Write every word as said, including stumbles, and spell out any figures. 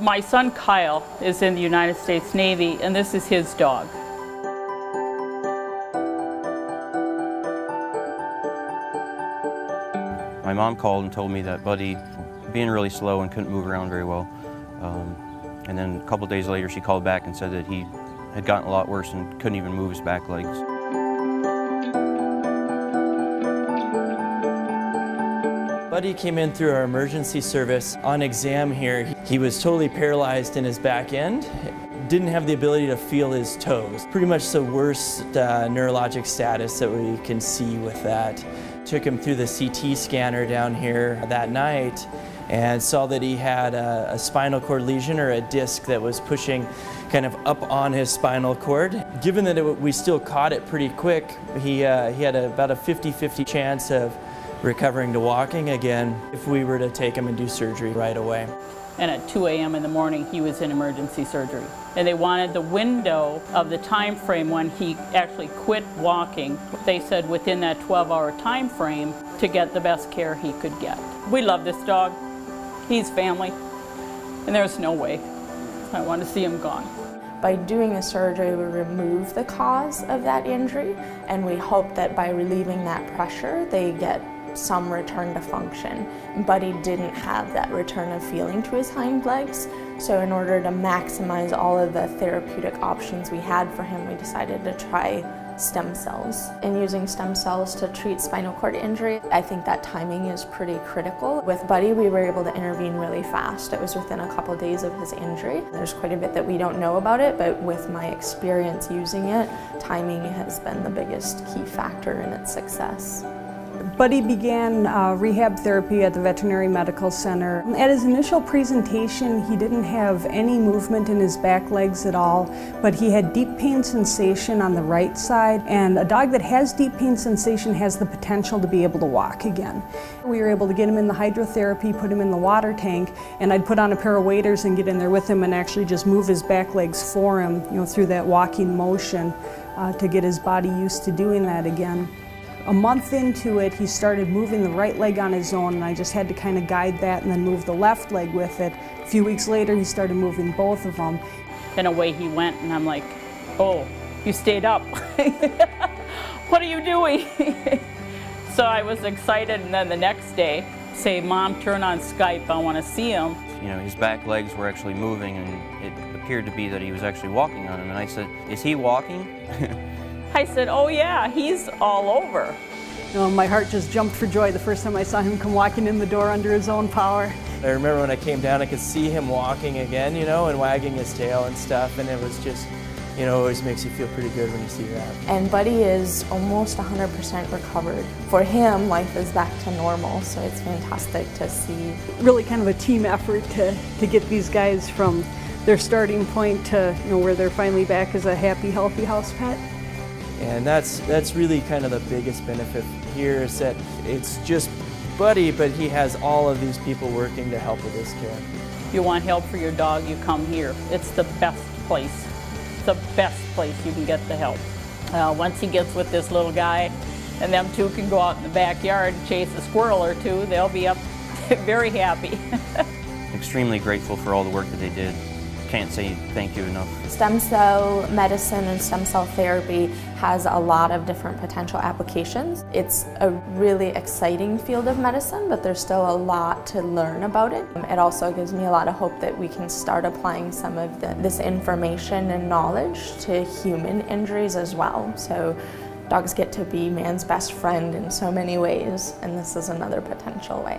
My son Kyle is in the United States Navy, and this is his dog. My mom called and told me that Buddy, being really slow and couldn't move around very well, um, and then a couple days later she called back and said that he had gotten a lot worse and couldn't even move his back legs. Buddy came in through our emergency service on exam here. He was totally paralyzed in his back end, didn't have the ability to feel his toes. Pretty much the worst uh, neurologic status that we can see with that. Took him through the C T scanner down here that night and saw that he had a, a spinal cord lesion, or a disc that was pushing kind of up on his spinal cord. Given that it, we still caught it pretty quick, he, uh, he had a, about a fifty fifty chance of recovering to walking again if we were to take him and do surgery right away. And at two A M in the morning he was in emergency surgery, and they wanted the window of the time frame when he actually quit walking. They said within that twelve hour time frame to get the best care he could get. We love this dog, he's family, and there's no way I want to see him gone. By doing the surgery, we remove the cause of that injury, and we hope that by relieving that pressure they get some return to function. Buddy didn't have that return of feeling to his hind legs, so in order to maximize all of the therapeutic options we had for him, we decided to try stem cells. And using stem cells to treat spinal cord injury, I think that timing is pretty critical. With Buddy, we were able to intervene really fast. It was within a couple days of his injury. There's quite a bit that we don't know about it, but with my experience using it, timing has been the biggest key factor in its success. Buddy began uh, rehab therapy at the Veterinary Medical Center. At his initial presentation, he didn't have any movement in his back legs at all, but he had deep pain sensation on the right side, and a dog that has deep pain sensation has the potential to be able to walk again. We were able to get him in the hydrotherapy, put him in the water tank, and I'd put on a pair of waders and get in there with him and actually just move his back legs for him, you know, through that walking motion uh, to get his body used to doing that again. A month into it, he started moving the right leg on his own, and I just had to kind of guide that and then move the left leg with it. A few weeks later, he started moving both of them. And away he went, and I'm like, oh, you stayed up. What are you doing? So I was excited, and then the next day, say, Mom, turn on Skype, I want to see him. You know, his back legs were actually moving, and it appeared to be that he was actually walking on him. And I said, is he walking? I said, oh yeah, he's all over. You know, my heart just jumped for joy the first time I saw him come walking in the door under his own power. I remember when I came down, I could see him walking again, you know, and wagging his tail and stuff, and it was just, you know, it always makes you feel pretty good when you see that. And Buddy is almost one hundred percent recovered. For him, life is back to normal, so it's fantastic to see. Really kind of a team effort to, to get these guys from their starting point to, you know, where they're finally back as a happy, healthy house pet. And that's, that's really kind of the biggest benefit here, is that it's just Buddy, but he has all of these people working to help with his care. If you want help for your dog, you come here. It's the best place. It's the best place you can get the help. Uh, once he gets with this little guy, and them two can go out in the backyard and chase a squirrel or two, they'll be up very happy. Extremely grateful for all the work that they did. Can't say thank you enough. Stem cell medicine and stem cell therapy has a lot of different potential applications. It's a really exciting field of medicine, but there's still a lot to learn about it. It also gives me a lot of hope that we can start applying some of the, this information and knowledge to human injuries as well. So dogs get to be man's best friend in so many ways, and this is another potential way.